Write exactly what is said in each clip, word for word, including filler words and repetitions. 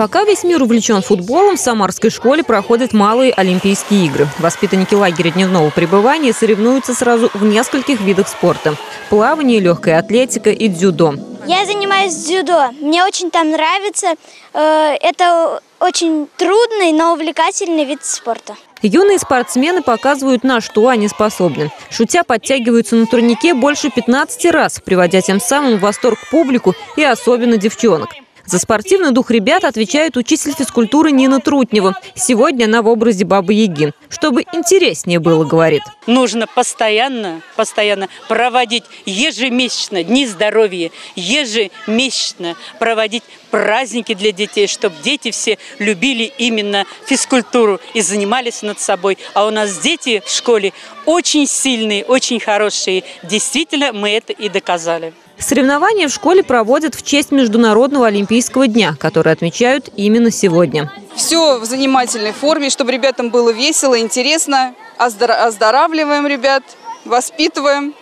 Пока весь мир увлечен футболом, в самарской школе проходят малые Олимпийские игры. Воспитанники лагеря дневного пребывания соревнуются сразу в нескольких видах спорта – плавание, легкая атлетика и дзюдо. Я занимаюсь дзюдо. Мне очень там нравится. Это очень трудный, но увлекательный вид спорта. Юные спортсмены показывают, на что они способны. Шутя подтягиваются на турнике больше пятнадцати раз, приводя тем самым в восторг публику и особенно девчонок. За спортивный дух ребят отвечает учитель физкультуры Нина Трутнева. Сегодня она в образе Бабы-Яги. Чтобы интереснее было, говорит. Нужно постоянно, постоянно проводить ежемесячно дни здоровья, ежемесячно проводить праздники для детей, чтобы дети все любили именно физкультуру и занимались над собой. А у нас дети в школе очень сильные, очень хорошие. Действительно, мы это и доказали. Соревнования в школе проводят в честь Международного олимпийского дня, который отмечают именно сегодня. Все в занимательной форме, чтобы ребятам было весело, интересно. Оздоравливаем ребят, воспитываем,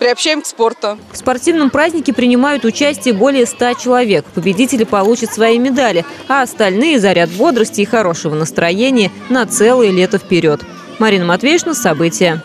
приобщаем к спорту. В спортивном празднике принимают участие более ста человек. Победители получат свои медали, а остальные заряд бодрости и хорошего настроения на целое лето вперед. Марина Матвеевна, события.